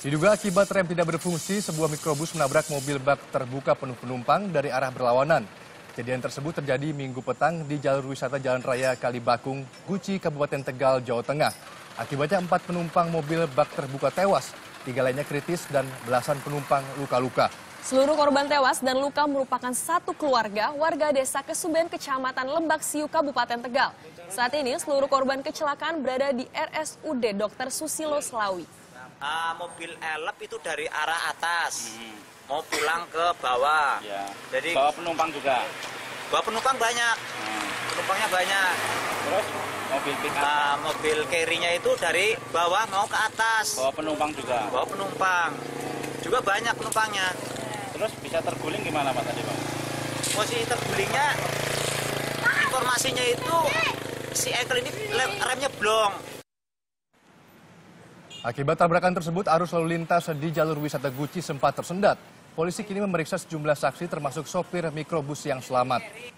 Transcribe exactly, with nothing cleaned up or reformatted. Diduga akibat rem tidak berfungsi, sebuah mikrobus menabrak mobil bak terbuka penuh penumpang dari arah berlawanan. Kejadian tersebut terjadi Minggu petang di jalur wisata Jalan Raya Kalibakung, Guci, Kabupaten Tegal, Jawa Tengah. Akibatnya empat penumpang mobil bak terbuka tewas, tiga lainnya kritis dan belasan penumpang luka-luka. Seluruh korban tewas dan luka merupakan satu keluarga warga desa Kesuben, Kecamatan Lembaksi, Kabupaten Tegal. Saat ini seluruh korban kecelakaan berada di R S U D Dokter Susilo Slawi. Uh, mobil elep itu dari arah atas, hmm. mau pulang ke bawah. Ya. Jadi bawa penumpang juga. Bawa penumpang banyak, hmm. penumpangnya banyak. Terus mobil uh, mobil carry-nya itu dari bawah mau ke atas. Bawa penumpang juga. Bawa penumpang juga banyak penumpangnya. Terus bisa terguling gimana Pak tadi Pak? Posisi tergulingnya, informasinya itu si Ekel ini remnya blong. Akibat tabrakan tersebut, arus lalu lintas di jalur wisata Guci sempat tersendat. Polisi kini memeriksa sejumlah saksi termasuk sopir mikrobus yang selamat.